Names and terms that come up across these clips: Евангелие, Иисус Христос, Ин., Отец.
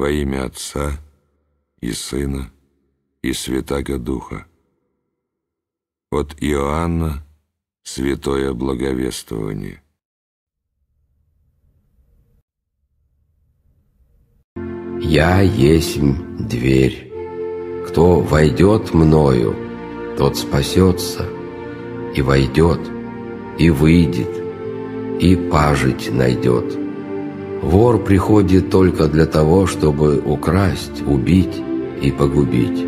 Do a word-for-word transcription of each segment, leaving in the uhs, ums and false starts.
Во имя Отца и Сына и Святаго Духа. От Иоанна святое благовествование. Я есмь дверь. Кто войдет мною, тот спасется, и войдет, и выйдет, и пажить найдет. Вор приходит только для того, чтобы украсть, убить и погубить.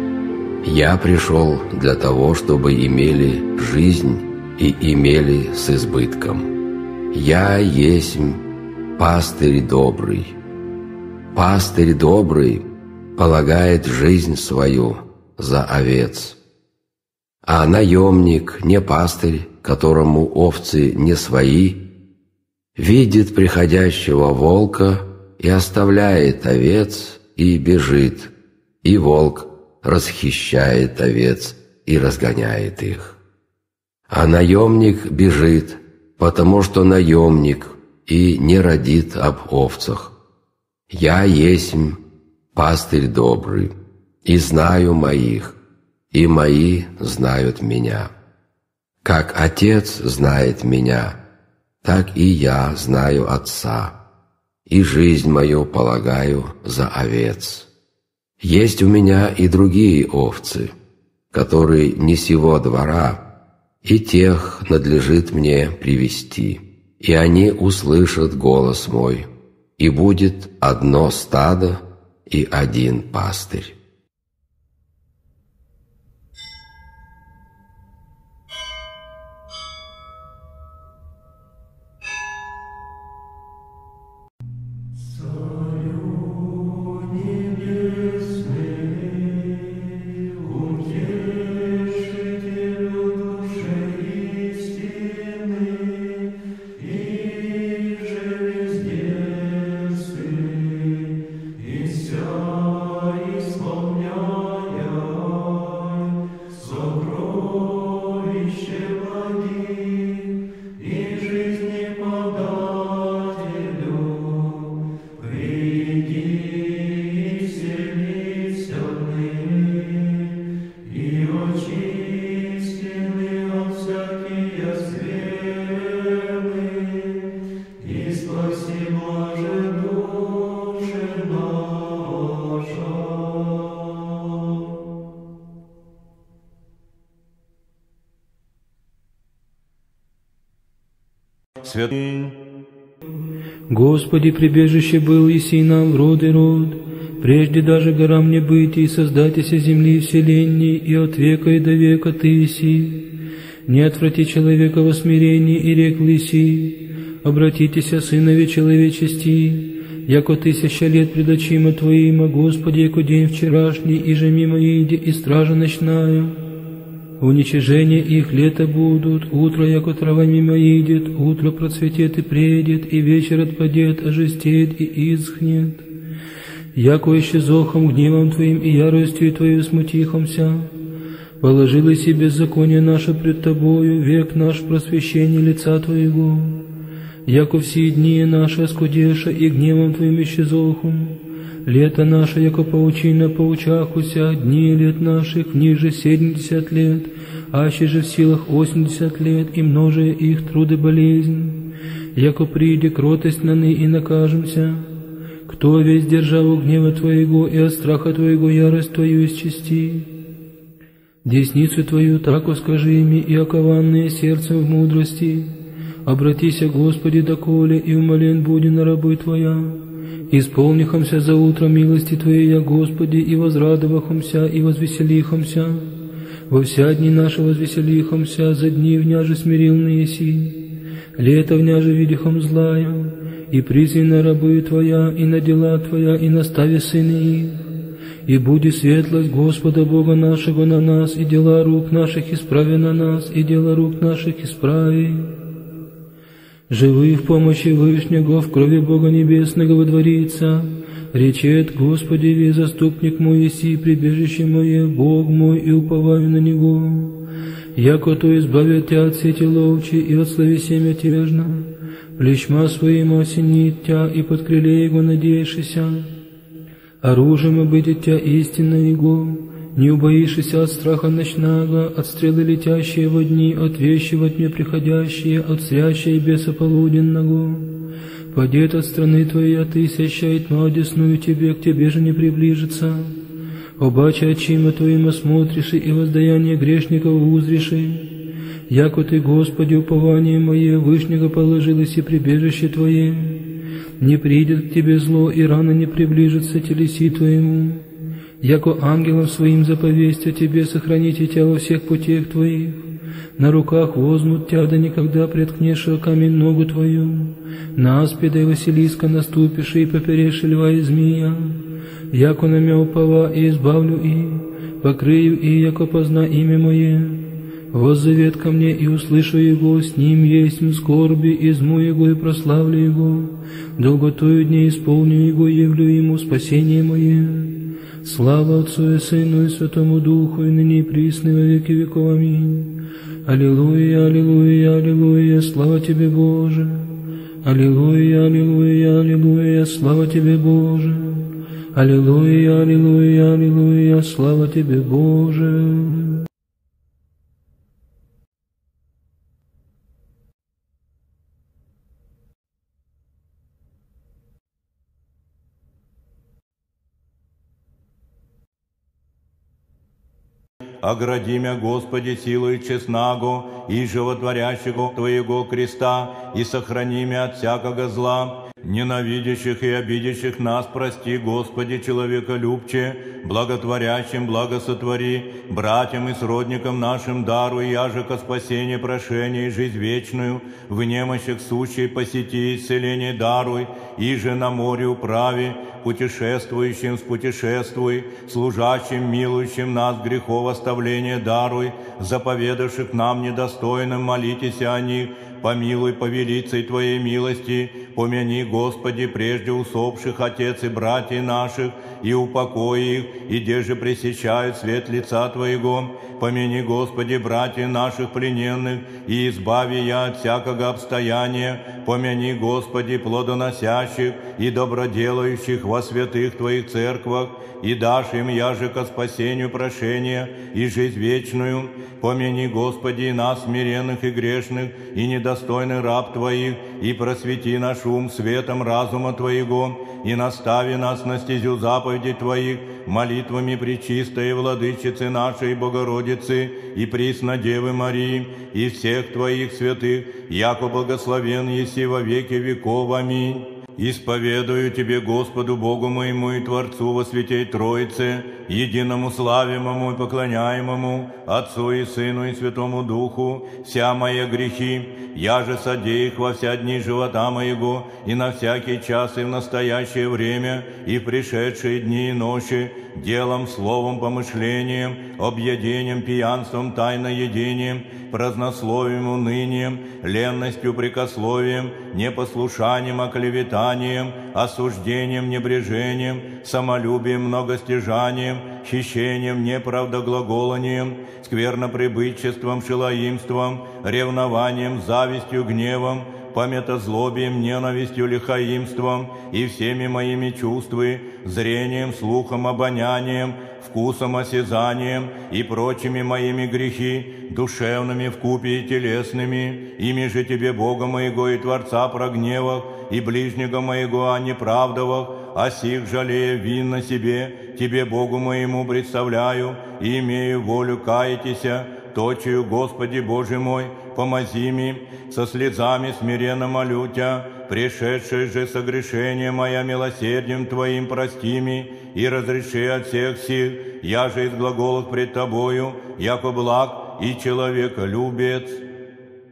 Я пришел для того, чтобы имели жизнь и имели с избытком. Я есмь пастырь добрый. Пастырь добрый полагает жизнь свою за овец. А наемник, не пастырь, которому овцы не свои, видит приходящего волка и оставляет овец и бежит, и волк расхищает овец и разгоняет их. А наемник бежит, потому что наемник и не родит об овцах. Я есмь пастырь добрый, и знаю моих, и мои знают меня. Как Отец знает меня, так и я знаю Отца, и жизнь мою полагаю за овец. Есть у меня и другие овцы, которые не сего двора, и тех надлежит мне привести, и они услышат голос мой, и будет одно стадо и один пастырь. Господи, прибежище был еси нам в род и род, прежде даже горам не быть, и создатися земли и вселенней, и от века и до века ты еси. Не отврати человека во смирении, и рек лиси, обратитеся, сынове человечести, яко тысяча лет пред очима Твоима, Господи, яко день вчерашний, и же мимо иди, и стража ночная. Уничижение их лето будут, утро, яко трава мимо идет, утро процветет и предет, и вечер отпадет, ожестеет и исхнет. Яко исчезохом гневом Твоим и яростью Твою смутихомся, положила си беззаконие наше пред Тобою, век наш в просвещении лица Твоего. Яко все дни наши оскудеша и гневом Твоим исчезохом, лето наше, яко паучина паучахуся, дни лет наших ниже семьдесят лет, аще же в силах восемьдесят лет, и множие их труды болезнь, яко прииде кротость на ны и накажемся. Кто весь державу гнева Твоего и от страха Твоего ярость Твою исчисти? Десницу Твою тако скажи ими, и окованное сердцем в мудрости. Обратися, Господи, доколе, и умолен буди на рабы Твоя. Исполнихомся за утро милости Твоей, я, Господи, и возрадовахомся, и возвеселихомся. Во вся дни наши возвеселихомся, за дни вня же смирилны еси. Лето вня же видихом злая, и призи на рабы Твоя, и на дела Твоя, и настави сыны их. И буди светлость Господа Бога нашего на нас, и дела рук наших исправи на нас, и дела рук наших исправи. Живы в помощи Вышнего, в крови Бога Небесного водворится. Речет, Господи, ви заступник мой еси, прибежище мое, Бог мой, и уповаю на Него. Яко то избавит тебя от сети ловчи и от слове семя тежно. Плечма своим осенит тебя, и под крыле Его надеешься. оружием обыдетя истинно его, не убоишься от страха ночного, от стрелы летящие во дни, от вещи во тьме приходящие, от срящей беса полуденного. Падет от страны твоей, а ты сящая тьма, одесную тебе, к тебе же не приближится. Обаче очима твоим осмотришь, и воздаяние грешников узришь. Яко ты, Господи, упование мое, вышнего положилось и прибежище твое. Не придет к тебе зло, и рано не приближится телеси твоему. Яко ангелом своим заповесть о тебе, сохраните тебя во всех путях твоих. На руках возьмут тебя, да никогда преткнешь камень ногу твою. На аспида и Василиска наступишь, и поперешь льва и змея. Яко на мя упова, и избавлю и, покрыю и, яко позна имя мое. Воззовет ко мне, и услышу его, с ним есть в скорби, изму его и прославлю его. Долготою дней исполню его, явлю ему спасение мое. Слава Отцу и Сыну и Святому Духу, и ныне и присно во веки веков. Аминь. Аллилуйя, аллилуйя, аллилуйя, слава тебе, Боже. Аллилуйя, аллилуйя, аллилуйя, слава тебе, Боже. Аллилуйя, аллилуйя, аллилуйя, слава тебе, Боже. Огради мя, Господи, силою честного и животворящего Твоего креста, и сохрани мя от всякого зла. Ненавидящих и обидящих нас прости, Господи, человеколюбче, благотворящим благосотвори, братьям и сродникам нашим даруй, яжека спасение, прошение и жизнь вечную, в немощах сущей посети, исцеление даруй, и же на море управи, путешествующим спутешествуй, служащим, милующим нас грехов оставления даруй, заповедавших нам недостойным, молитесь о них, помилуй по велицей Твоей милости, помяни, Господи, прежде усопших отец и братьев наших, и упокой их, и де же пресечают свет лица Твоего. Помяни, Господи, братьев наших плененных, и избави я от всякого обстояния. Помяни, Господи, плодоносящих и доброделающих во святых Твоих церквах, и дашь им яже ко спасению прошения и жизнь вечную. Помяни, Господи, и нас, смиренных и грешных, и недостойный раб Твоих, и просвети наш ум светом разума Твоего, и настави нас на стезю заповедей Твоих, молитвами пречистой владычицы нашей Богородицы и присно Девы Марии, и всех Твоих святых, яко благословен еси во веки веков. Аминь. Исповедую Тебе, Господу Богу моему и Творцу во Святей Троице, единому славимому и поклоняемому, Отцу и Сыну и Святому Духу, вся мои грехи, я же содей их во все дни живота моего, и на всякий час, и в настоящее время, и в пришедшие дни и ночи, делом, словом, помышлением, объедением, пьянством, тайноедением, празднословием, унынием, ленностью, прикословием, непослушанием, оклеветанием, осуждением, небрежением, самолюбием, многостяжанием, хищением, неправдоглаголанием, скверноприбытчеством, шелоимством, ревнованием, завистью, гневом, памятозлобием, ненавистью, лихоимством и всеми моими чувствами, зрением, слухом, обонянием, вкусом, осязанием и прочими моими грехи, душевными вкупе и телесными, ими же Тебе, Бога моего и Творца, прогневах, и ближнего моего о неправдовах, о сих жалея вин на себе, Тебе, Богу моему, представляю и имею волю каятися, точию, Господи Боже мой, помози ми, со слезами смиренно молю Тебя, пришедшее же согрешение мое милосердием Твоим прости ми и разреши от всех сил, я же из глаголов пред Тобою, яко благ и человеколюбец.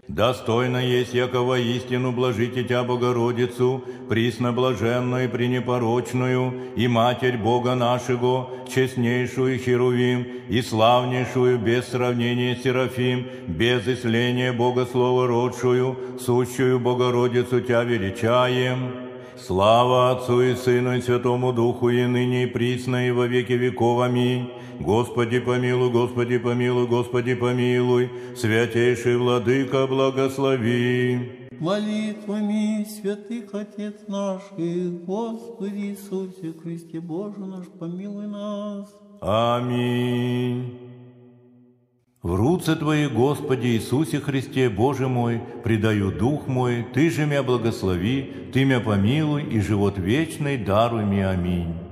Достойно есть, яко воистину блажите Тя, Богородицу, присноблаженную и пренепорочную, и Матерь Бога нашего, честнейшую Херувим, и славнейшую без сравнения Серафим, без исления Богослова родшую, сущую Богородицу Тя величаем. Слава Отцу и Сыну и Святому Духу, и ныне и присно, и во веки веков. Аминь. Господи помилуй, Господи помилуй, Господи помилуй, святейший Владыка благослови. молитвами святых Отец наш и Господи Иисусе Христе Боже наш, помилуй нас. Аминь. В руце Твои, Господи Иисусе Христе, Боже мой, предаю дух мой, Ты же мя благослови, Ты мя помилуй и живот вечный даруй мне. Аминь.